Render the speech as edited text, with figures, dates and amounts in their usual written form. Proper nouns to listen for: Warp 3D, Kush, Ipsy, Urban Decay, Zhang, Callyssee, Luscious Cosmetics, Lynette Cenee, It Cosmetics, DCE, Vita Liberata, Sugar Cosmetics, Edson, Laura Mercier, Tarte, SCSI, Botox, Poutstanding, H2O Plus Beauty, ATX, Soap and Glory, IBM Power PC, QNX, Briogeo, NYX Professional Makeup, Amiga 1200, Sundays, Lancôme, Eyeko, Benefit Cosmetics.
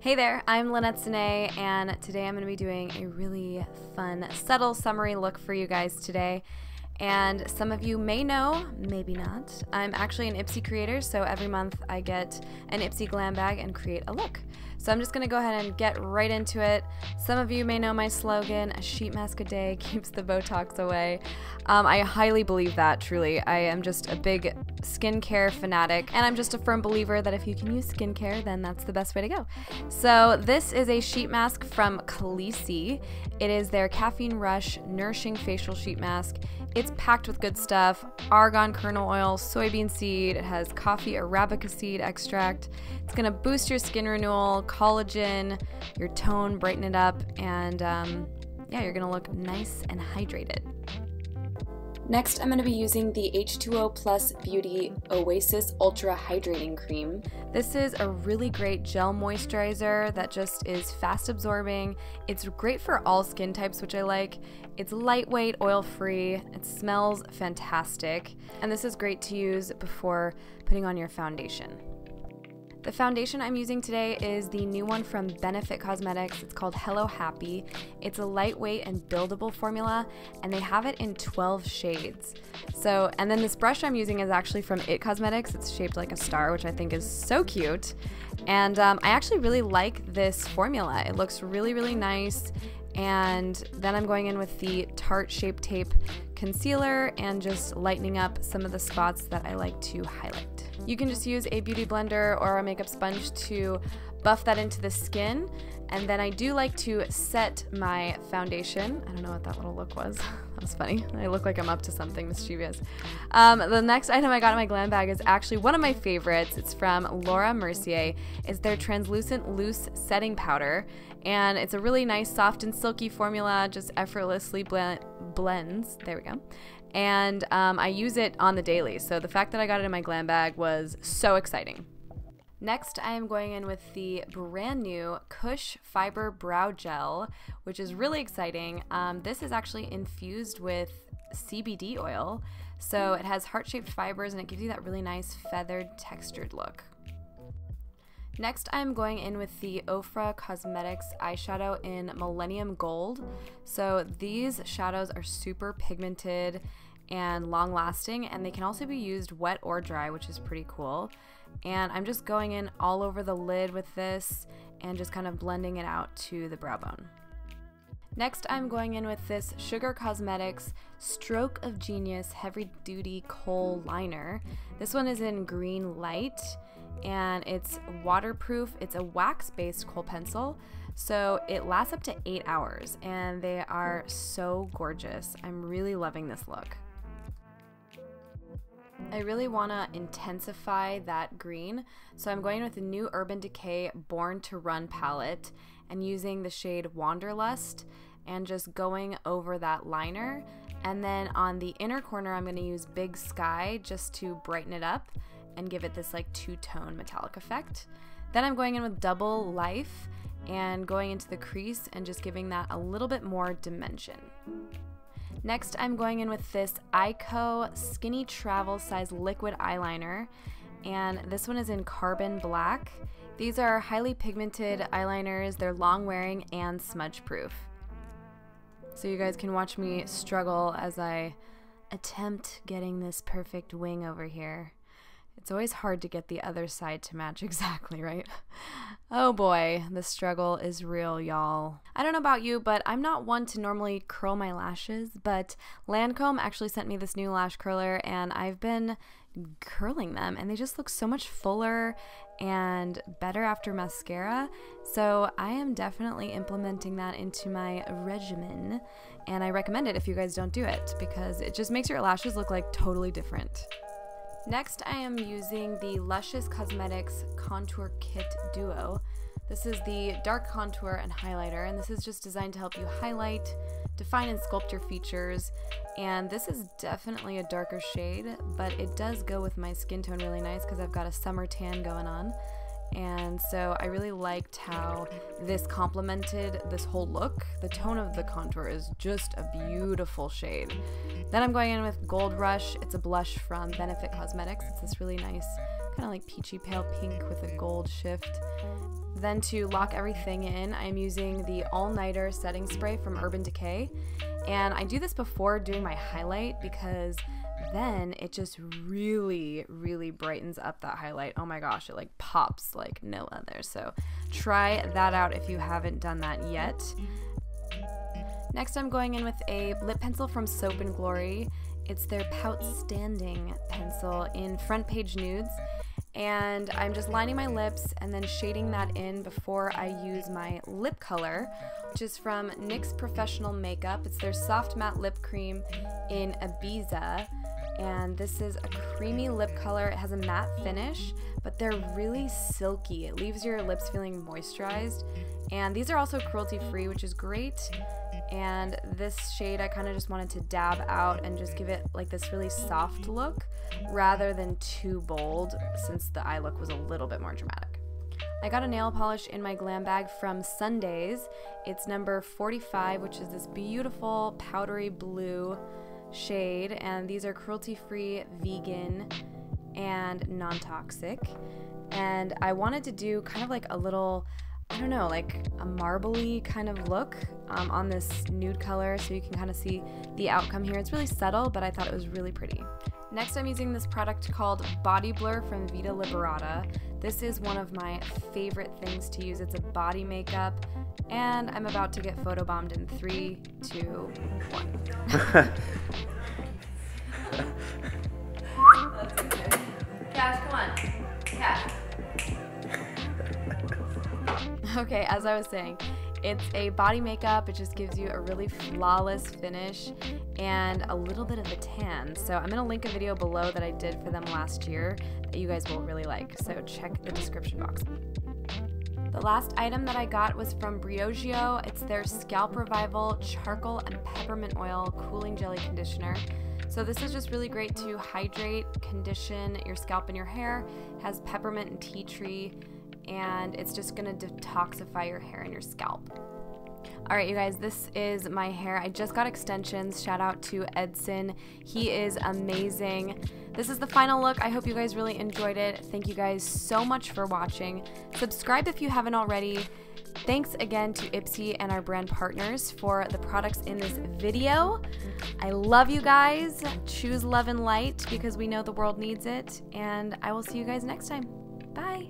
Hey there, I'm Lynette Cenee, and today I'm going to be doing a really fun, subtle summery look for you guys today. And some of you may know, maybe not, I'm actually an Ipsy creator, so every month I get an Ipsy glam bag and create a look. So I'm just going to go ahead and get right into it. Some of you may know my slogan, a sheet mask a day keeps the Botox away. I highly believe that, truly. I am just a big skincare fanatic, and I'm just a firm believer that if you can use skincare, then that's the best way to go. So this is a sheet mask from Callyssee. It is their Caffeine Rush Nourishing Facial Sheet Mask. It's packed with good stuff, argan kernel oil, soybean seed, it has coffee arabica seed extract. It's gonna boost your skin renewal, collagen, your tone, brighten it up, and yeah, you're gonna look nice and hydrated. Next, I'm going to be using the H2O Plus Beauty Oasis Ultra Hydrating Cream. This is a really great gel moisturizer that just is fast absorbing. It's great for all skin types, which I like. It's lightweight, oil-free, it smells fantastic, and this is great to use before putting on your foundation. The foundation I'm using today is the new one from Benefit Cosmetics. It's called Hello Happy. It's a lightweight and buildable formula, and they have it in 12 shades. So, and then this brush I'm using is actually from It Cosmetics. It's shaped like a star, which I think is so cute. And I actually really like this formula. It looks really, really nice. And then I'm going in with the Tarte Shape Tape Concealer and just lightening up some of the spots that I like to highlight. You can just use a beauty blender or a makeup sponge to buff that into the skin. And then I do like to set my foundation. I don't know what that little look was. That was funny. I look like I'm up to something mischievous. The next item I got in my glam bag is actually one of my favorites. It's from Laura Mercier. It's their Translucent Loose Setting Powder. And it's a really nice, soft and silky formula, just effortlessly blends. There we go. And I use it on the daily, so the fact that I got it in my glam bag was so exciting. Next, I am going in with the brand new Kush Fiber Brow Gel, which is really exciting. This is actually infused with CBD oil, so it has heart-shaped fibers and it gives you that really nice feathered textured look. Next, I'm going in with the Ofra Cosmetics eyeshadow in Millennium Gold. So these shadows are super pigmented and long-lasting, and they can also be used wet or dry, which is pretty cool. And I'm just going in all over the lid with this and just kind of blending it out to the brow bone. Next, I'm going in with this Sugar Cosmetics Stroke of Genius Heavy Duty Kohl Liner. This one is in Green Light, and it's waterproof. It's a wax-based kohl pencil, so it lasts up to 8 hours, and they are so gorgeous. I'm really loving this look. I really want to intensify that green, so I'm going with the new Urban Decay Born to Run palette and using the shade Wanderlust and just going over that liner. And then on the inner corner, I'm going to use Big Sky just to brighten it up and give it this like two-tone metallic effect. Then I'm going in with Double Life and going into the crease and just giving that a little bit more dimension. Next, I'm going in with this Eyeko Skinny Travel Size Liquid Eyeliner, and this one is in Carbon Black. These are highly pigmented eyeliners. They're long-wearing and smudge-proof. So you guys can watch me struggle as I attempt getting this perfect wing over here. It's always hard to get the other side to match exactly, right? Oh boy, the struggle is real, y'all. I don't know about you, but I'm not one to normally curl my lashes, but Lancôme actually sent me this new lash curler, and I've been curling them, and they just look so much fuller and better after mascara. So I am definitely implementing that into my regimen, and I recommend it if you guys don't do it, because it just makes your lashes look like totally different. Next, I am using the Luscious Cosmetics Contour Kit Duo. This is the dark contour and highlighter, and this is just designed to help you highlight, define, and sculpt your features. And this is definitely a darker shade, but it does go with my skin tone really nice because I've got a summer tan going on. And so I really liked how this complemented this whole look. The tone of the contour is just a beautiful shade. Then I'm going in with Gold Rush. It's a blush from Benefit Cosmetics. It's this really nice, kind of like peachy pale pink with a gold shift. Then to lock everything in, I am using the All Nighter Setting Spray from Urban Decay. And I do this before doing my highlight because then it just really, really brightens up that highlight. Oh my gosh, it like pops like no other. So try that out if you haven't done that yet. Next, I'm going in with a lip pencil from Soap and Glory. It's their Poutstanding pencil in Front Page Nudes. And I'm just lining my lips and then shading that in before I use my lip color, which is from NYX Professional Makeup. It's their Soft Matte Lip Cream in Ibiza. And this is a creamy lip color. It has a matte finish, but they're really silky. It leaves your lips feeling moisturized. And these are also cruelty-free, which is great. And this shade I kind of just wanted to dab out and just give it like this really soft look rather than too bold, since the eye look was a little bit more dramatic. I got a nail polish in my glam bag from Sundays. It's number 45, which is this beautiful powdery blue shade, and these are cruelty-free, vegan, and non-toxic. And I wanted to do kind of like a little, I don't know, like a marbly kind of look on this nude color, so you can kind of see the outcome here. It's really subtle, but I thought it was really pretty. Next, I'm using this product called Body Blur from Vita Liberata. This is one of my favorite things to use. It's a body makeup, and I'm about to get photobombed in 3, 2, 1. That's okay. Cash, come on. Cash. Okay, as I was saying, it's a body makeup. It just gives you a really flawless finish and a little bit of a tan. So I'm going to link a video below that I did for them last year that you guys will really like. So check the description box. The last item that I got was from Briogeo. It's their Scalp Revival Charcoal and Peppermint Oil Cooling Jelly Conditioner. So this is just really great to hydrate, condition your scalp and your hair. It has peppermint and tea tree, and it's just gonna detoxify your hair and your scalp. All right, you guys, this is my hair. I just got extensions. Shout out to Edson. He is amazing. This is the final look. I hope you guys really enjoyed it. Thank you guys so much for watching. Subscribe if you haven't already. Thanks again to Ipsy and our brand partners for the products in this video. I love you guys. Choose love and light because we know the world needs it. And I will see you guys next time. Bye.